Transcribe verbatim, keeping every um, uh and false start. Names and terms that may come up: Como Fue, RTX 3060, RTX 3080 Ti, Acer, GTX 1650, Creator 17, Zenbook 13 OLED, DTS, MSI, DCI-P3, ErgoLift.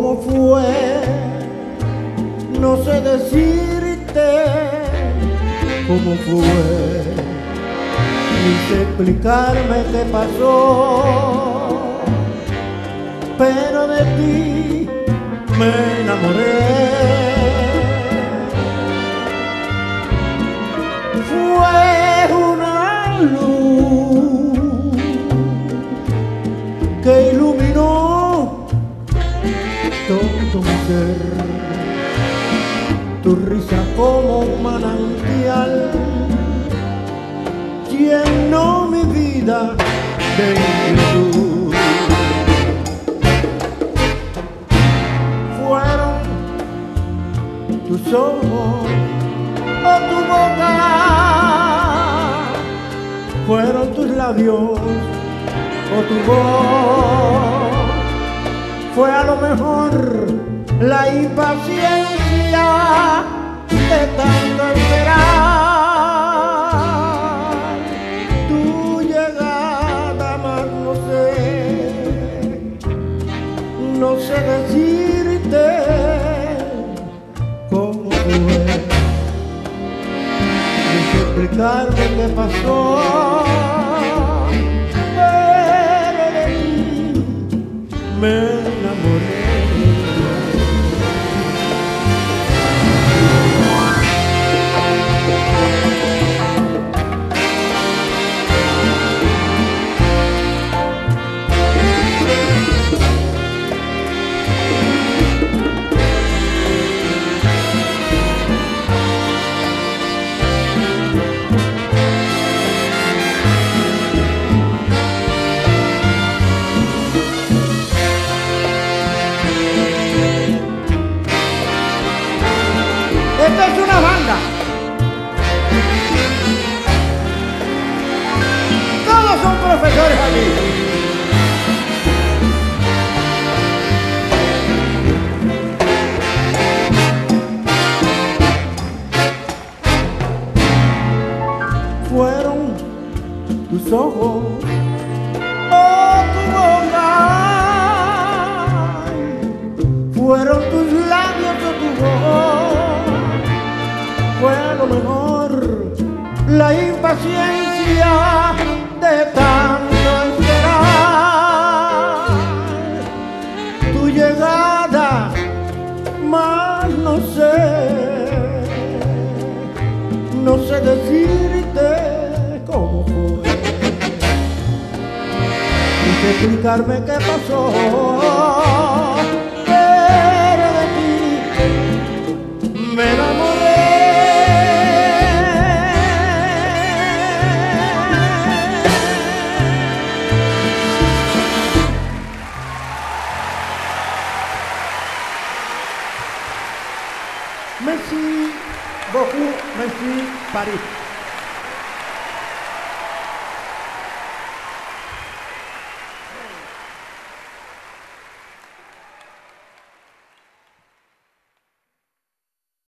cómo fue, no sé decirte cómo fue, ni sé explicarme qué pasó, pero de ti me enamoré. Fue una luz que iluminó todo mi ser, tu risa como un manantial llenó mi vida de luz. Fueron tus ojos o tu boca, fueron tus labios o tu voz, fue a lo mejor la impaciencia de tanto esperar tu llegada, más no sé, no sé decirte cómo fue, ni sé explicarme qué pasó. Me enamoré. Esta es una banda. Todos son profesores aquí. Fueron tus ojos o tu boca, fueron tus labios o tu voz, fue a lo mejor la impaciencia de tanto esperar tu llegada, más no sé, no sé decirte cómo fue, ni sé explicarme qué pasó, pero de ti me enamoré. Merci beaucoup, merci Paris.